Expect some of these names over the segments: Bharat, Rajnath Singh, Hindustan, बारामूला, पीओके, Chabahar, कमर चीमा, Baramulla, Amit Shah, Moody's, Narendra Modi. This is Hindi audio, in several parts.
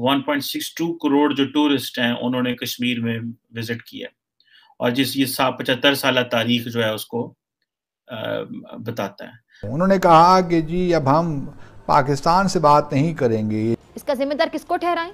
1.62 करोड़ जो टूरिस्ट हैं उन्होंने कश्मीर में विजिट किया, और जिस ये 75 साल तारीख जो है उसको बताता है। उन्होंने कहा कि जी अब हम पाकिस्तान से बात नहीं करेंगे। इसका जिम्मेदार किसको ठहराएं,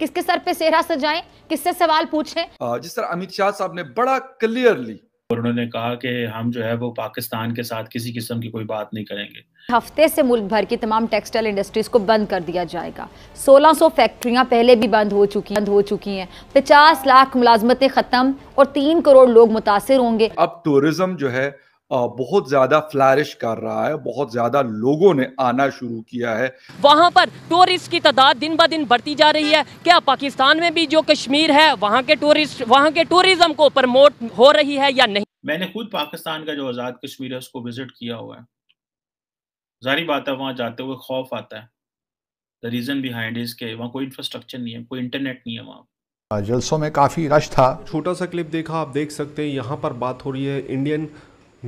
किसके सर पे सेहरा सजाएं, किससे सवाल पूछें? जिस तरह अमित शाह साहब ने बड़ा क्लियरली उन्होंने कहा कि हम जो है वो पाकिस्तान के साथ किसी किस्म की कोई बात नहीं करेंगे। हफ्ते से मुल्क भर की तमाम टेक्सटाइल इंडस्ट्रीज को बंद कर दिया जाएगा। 1600 फैक्ट्रियां पहले भी बंद हो चुकी हैं। 50 लाख मुलाजमतें खत्म और 3 करोड़ लोग मुतासिर होंगे। अब टूरिज्म जो है बहुत ज्यादा फ्लैरिश कर रहा है, बहुत ज्यादा लोगों ने आना शुरू किया है। वहाँ पर टूरिस्ट की तादाद दिन ब दिन बढ़ती जा रही है। क्या पाकिस्तान में भी जो कश्मीर है वहाँ के टूरिज्म को प्रमोट हो रही है या नहीं? मैंने खुद पाकिस्तान का जो आजाद कश्मीर है उसको विजिट किया हुआ है। जारी बात है वहाँ जाते हुए खौफ आता है। द रीजन बिहाइंड इज के वहाँ कोई इंफ्रास्ट्रक्चर नहीं है, कोई इंटरनेट नहीं है। वहाँ जलसों में काफी रश था। छोटा सा क्लिप देखा, आप देख सकते हैं यहाँ पर बात हो रही है इंडियन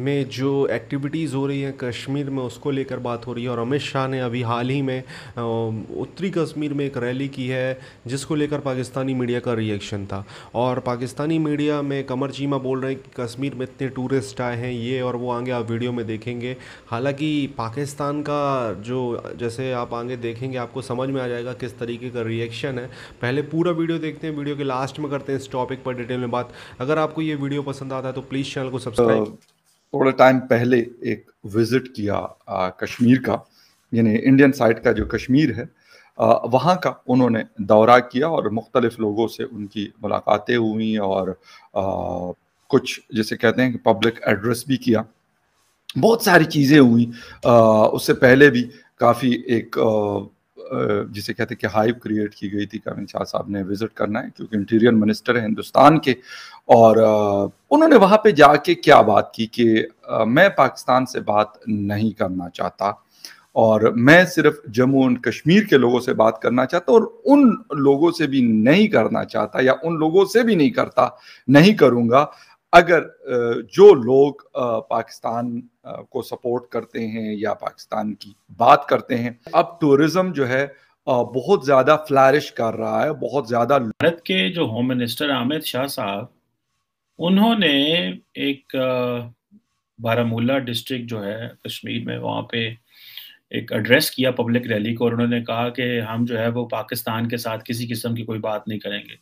में जो एक्टिविटीज़ हो रही हैं कश्मीर में उसको लेकर बात हो रही है। और अमित शाह ने अभी हाल ही में उत्तरी कश्मीर में एक रैली की है जिसको लेकर पाकिस्तानी मीडिया का रिएक्शन था। और पाकिस्तानी मीडिया में कमर चीमा बोल रहे हैं कि कश्मीर में इतने टूरिस्ट आए हैं ये और वो, आगे आप वीडियो में देखेंगे। हालांकि पाकिस्तान का जो जैसे आप आगे देखेंगे आपको समझ में आ जाएगा किस तरीके का रिएक्शन है। पहले पूरा वीडियो देखते हैं, वीडियो के लास्ट में करते हैं इस टॉपिक पर डिटेल में बात। अगर आपको ये वीडियो पसंद आता है तो प्लीज़ चैनल को सब्सक्राइब। थोड़ा टाइम पहले एक विज़िट किया कश्मीर का, यानी इंडियन साइड का जो कश्मीर है वहाँ का उन्होंने दौरा किया और मुख्तलिफ लोगों से उनकी मुलाकातें हुई और कुछ जैसे कहते हैं कि पब्लिक एड्रेस भी किया, बहुत सारी चीज़ें हुई। उससे पहले भी काफ़ी एक जिसे कहते हैं कि हाइप क्रिएट की गई थी कि अमित शाह साहब ने विज़िट करना है क्योंकि इंटीरियर मिनिस्टर है हिंदुस्तान के। और उन्होंने वहाँ पे जाके क्या बात की कि मैं पाकिस्तान से बात नहीं करना चाहता और मैं सिर्फ जम्मू एंड कश्मीर के लोगों से बात करना चाहता और उन लोगों से भी नहीं करना चाहता या उन लोगों से भी नहीं करूँगा अगर जो लोग पाकिस्तान को सपोर्ट करते हैं या पाकिस्तान की बात करते हैं। अब टूरिज्म जो है बहुत ज़्यादा फ्लैरिश कर रहा है, बहुत ज़्यादा। भारत के जो होम मिनिस्टर अमित शाह साहब उन्होंने एक बारामूला डिस्ट्रिक्ट जो है कश्मीर में वहाँ पे एक एड्रेस किया पब्लिक रैली को और उन्होंने कहा कि हम जो है वो पाकिस्तान के साथ किसी किस्म की कोई बात नहीं करेंगे।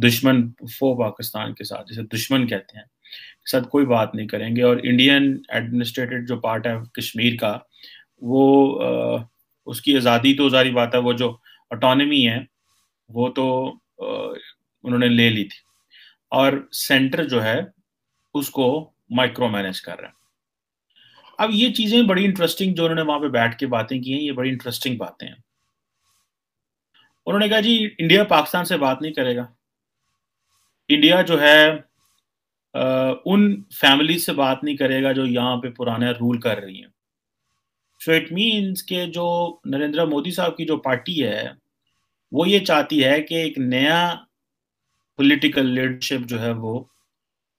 दुश्मन फो पाकिस्तान के साथ जिसे दुश्मन कहते हैं के साथ कोई बात नहीं करेंगे। और इंडियन एडमिनिस्ट्रेटेड जो पार्ट है कश्मीर का वो उसकी आज़ादी तो जारी बात है, वो जो ऑटोनमी है वो तो उन्होंने ले ली थी और सेंटर जो है उसको माइक्रो मैनेज कर रहा है। अब ये चीज़ें बड़ी इंटरेस्टिंग जो उन्होंने वहाँ पे बैठ के बातें की हैं, ये बड़ी इंटरेस्टिंग बातें हैं। उन्होंने कहा जी इंडिया पाकिस्तान से बात नहीं करेगा, इंडिया जो है उन फैमिली से बात नहीं करेगा जो यहाँ पे पुराने रूल कर रही हैं। सो इट मीन्स के जो नरेंद्र मोदी साहब की जो पार्टी है वो ये चाहती है कि एक नया पॉलिटिकल लीडरशिप जो है वो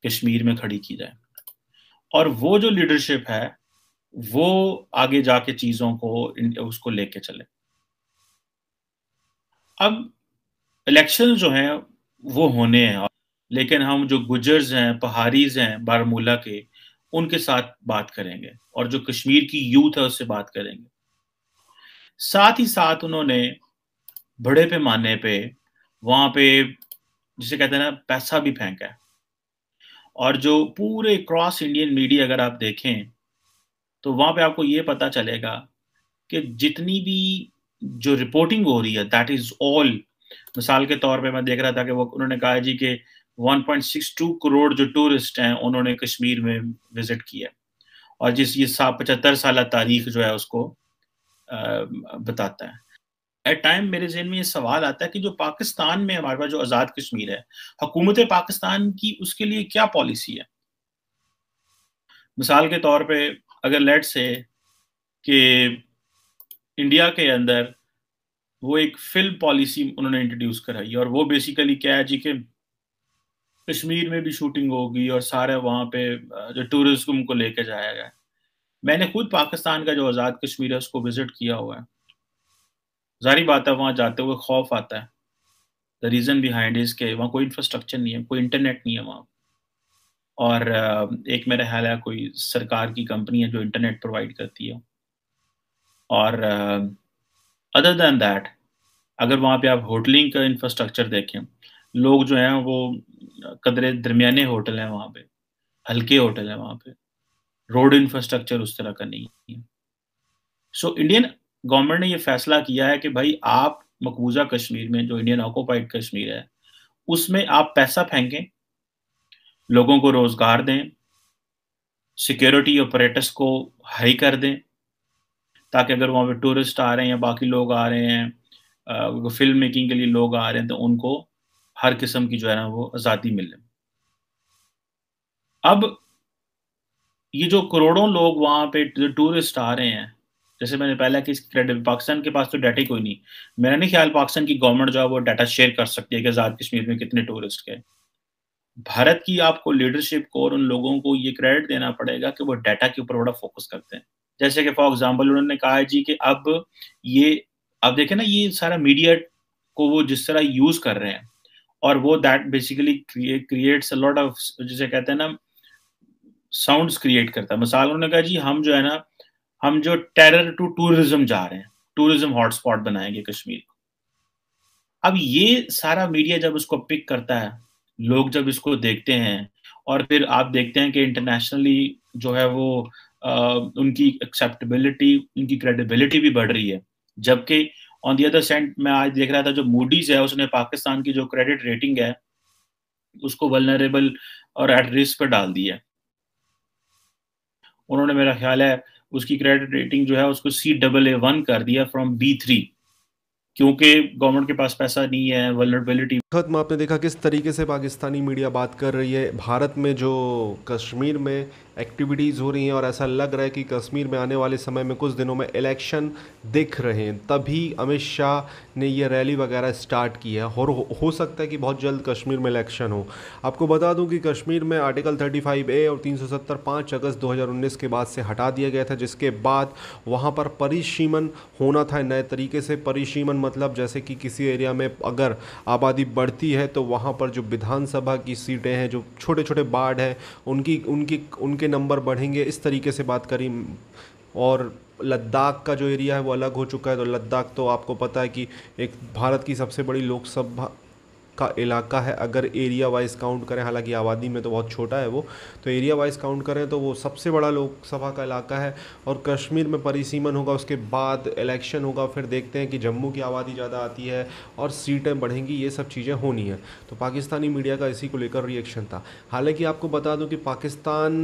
कश्मीर में खड़ी की जाए और वो जो लीडरशिप है वो आगे जाके चीज़ों को उसको लेके चले। अब इलेक्शन जो हैं वो होने हैं, लेकिन हम जो गुजर्स हैं, पहाड़ीज हैं बारामूला के, उनके साथ बात करेंगे और जो कश्मीर की यूथ है उससे बात करेंगे। साथ ही साथ उन्होंने बड़े पैमाने पे वहाँ पे जिसे कहते हैं ना पैसा भी फेंका है। और जो पूरे क्रॉस इंडियन मीडिया अगर आप देखें तो वहाँ पे आपको ये पता चलेगा कि जितनी भी जो रिपोर्टिंग हो रही है दैट इज़ ऑल। मिसाल के तौर पे मैं देख रहा था कि वो उन्होंने कहा जी कि 1.62 करोड़ जो टूरिस्ट हैं उन्होंने कश्मीर में विजिट किया और जिस ये 75 साल तारीख जो है उसको बताता है। एट टाइम मेरे जहन में ये सवाल आता है कि जो पाकिस्तान में हमारे पास जो आज़ाद कश्मीर है, हुकूमत पाकिस्तान की उसके लिए क्या पॉलिसी है? मिसाल के तौर पे अगर लेट्स से कि इंडिया के अंदर वो एक फिल्म पॉलिसी उन्होंने इंट्रोड्यूस कराई और वो बेसिकली क्या है जी कि कश्मीर में भी शूटिंग होगी और सारे वहाँ पे जो टूरिज्म को लेकर जाया गया। मैंने खुद पाकिस्तान का जो आज़ाद कश्मीर है उसको विजिट किया हुआ है। जारी बात है वहाँ जाते हुए खौफ आता है। द रीजन बिहाइंड इज के वहाँ कोई इंफ्रास्ट्रक्चर नहीं है, कोई इंटरनेट नहीं है वहाँ, और एक मेरा ख्याल है कोई सरकार की कंपनी है जो इंटरनेट प्रोवाइड करती है, और अदर देन दैट अगर वहाँ पे आप होटलिंग का इंफ्रास्ट्रक्चर देखें, लोग जो हैं वो कदरे दरमियाने होटल हैं वहाँ पे, हल्के होटल हैं वहाँ पे, रोड इंफ्रास्ट्रक्चर उस तरह का नहीं है। सो इंडियन गवर्नमेंट ने ये फैसला किया है कि भाई आप मकबूजा कश्मीर में जो इंडियन ऑक्यूपाइड कश्मीर है उसमें आप पैसा फेंकें, लोगों को रोजगार दें, सिक्योरिटी ऑपरेटर्स को हाई कर दें, ताकि अगर वहाँ पे टूरिस्ट आ रहे हैं या बाकी लोग आ रहे हैं, फिल्म मेकिंग के लिए लोग आ रहे हैं, तो उनको हर किस्म की जो है ना वो आज़ादी मिले। अब ये जो करोड़ों लोग वहाँ पे टूरिस्ट आ रहे हैं, जैसे मैंने पहले कि पाकिस्तान के पास तो डाटा कोई नहीं, मेरा नहीं ख्याल पाकिस्तान की गवर्नमेंट जो है वो डाटा शेयर कर सकती है कि आज़ाद कश्मीर में कितने टूरिस्ट गए। भारत की आपको लीडरशिप को और उन लोगों को ये क्रेडिट देना पड़ेगा कि वो डाटा के ऊपर बड़ा फोकस करते हैं। जैसे कि फॉर एग्जांपल उन्होंने कहा है जी कि अब ये आप देखें ना, ये सारा मीडिया को वो जिस तरह यूज कर रहे हैं, और वो that basically creates a lot of, जिसे कहते हैं ना, साउंड्स क्रिएट करता है। मिसाल उन्होंने कहा जी हम जो है ना, हम जो टेरर टू टूरिज्म जा रहे हैं, टूरिज्म हॉटस्पॉट बनाएंगे कश्मीर को। अब ये सारा मीडिया जब उसको पिक करता है, लोग जब इसको देखते हैं, और फिर आप देखते हैं कि इंटरनेशनली जो है वो उनकी एक्सेप्टेबिलिटी, उनकी क्रेडिबिलिटी भी बढ़ रही है। जबकि ऑन दी अदर सेंड मैं आज देख रहा था जो मूडीज है उसने पाकिस्तान की जो क्रेडिट रेटिंग है उसको वल्नरेबल और एट रिस्क पर डाल दी है। उन्होंने मेरा ख्याल है उसकी क्रेडिट रेटिंग जो है उसको CAA1 कर दिया फ्रॉम B3, क्योंकि गवर्नमेंट के पास पैसा नहीं है, वल्नरेबिलिटी। खत्म। आपने देखा किस तरीके से पाकिस्तानी मीडिया बात कर रही है भारत में जो कश्मीर में एक्टिविटीज़ हो रही हैं, और ऐसा लग रहा है कि कश्मीर में आने वाले समय में कुछ दिनों में इलेक्शन दिख रहे हैं, तभी अमित शाह ने ये रैली वगैरह स्टार्ट की है, और हो सकता है कि बहुत जल्द कश्मीर में इलेक्शन हो। आपको बता दूं कि कश्मीर में आर्टिकल 35A और 370 5 अगस्त 2019 के बाद से हटा दिया गया था, जिसके बाद वहाँ पर परिसीमन होना था नए तरीके से। परिसीमन मतलब जैसे कि किसी एरिया में अगर आबादी बढ़ती है तो वहाँ पर जो विधानसभा की सीटें हैं, जो छोटे छोटे वार्ड हैं, उनकी उनकी उनके नंबर बढ़ेंगे, इस तरीके से बात करी। और लद्दाख का जो एरिया है वो अलग हो चुका है, तो लद्दाख तो आपको पता है कि एक भारत की सबसे बड़ी लोकसभा का इलाका है, अगर एरिया वाइज काउंट करें, हालांकि आबादी में तो बहुत छोटा है वो, तो एरिया वाइज काउंट करें तो वो सबसे बड़ा लोकसभा का इलाका है। और कश्मीर में परिसीमन होगा, उसके बाद इलेक्शन होगा, फिर देखते हैं कि जम्मू की आबादी ज़्यादा आती है और सीटें बढ़ेंगी, ये सब चीज़ें होनी है। तो पाकिस्तानी मीडिया का इसी को लेकर रिएक्शन था। हालाँकि आपको बता दूँ कि पाकिस्तान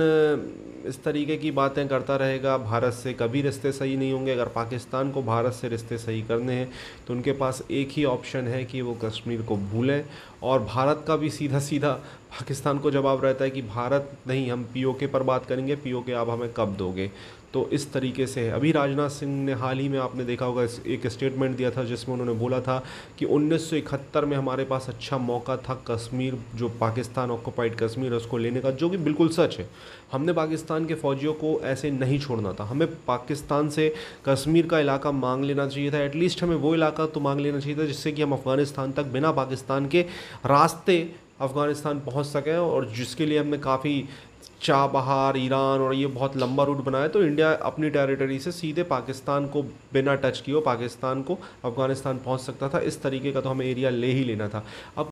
इस तरीके की बातें करता रहेगा, भारत से कभी रिश्ते सही नहीं होंगे। अगर पाकिस्तान को भारत से रिश्ते सही करने हैं तो उनके पास एक ही ऑप्शन है कि वो कश्मीर को भूलें, और भारत का भी सीधा सीधा पाकिस्तान को जवाब रहता है कि भारत नहीं, हम पीओके पर बात करेंगे, पीओके आप हमें कब दोगे। तो इस तरीके से है। अभी राजनाथ सिंह ने हाल ही में आपने देखा होगा एक स्टेटमेंट दिया था जिसमें उन्होंने बोला था कि 1971 में हमारे पास अच्छा मौका था कश्मीर, जो पाकिस्तान ऑक्यूपाइड कश्मीर है, उसको लेने का, जो कि बिल्कुल सच है। हमने पाकिस्तान के फ़ौजियों को ऐसे नहीं छोड़ना था, हमें पाकिस्तान से कश्मीर का इलाका मांग लेना चाहिए था, एटलीस्ट हमें वो इलाका तो मांग लेना चाहिए था जिससे कि हम अफ़गानिस्तान तक बिना पाकिस्तान के रास्ते अफ़गानिस्तान पहुंच सकें, और जिसके लिए हमने काफ़ी चाबहार, ईरान और ये बहुत लंबा रूट बनाया। तो इंडिया अपनी टेरिटरी से सीधे पाकिस्तान को बिना टच किए पाकिस्तान को अफ़गानिस्तान पहुंच सकता था, इस तरीके का तो हमें एरिया ले ही लेना था। अब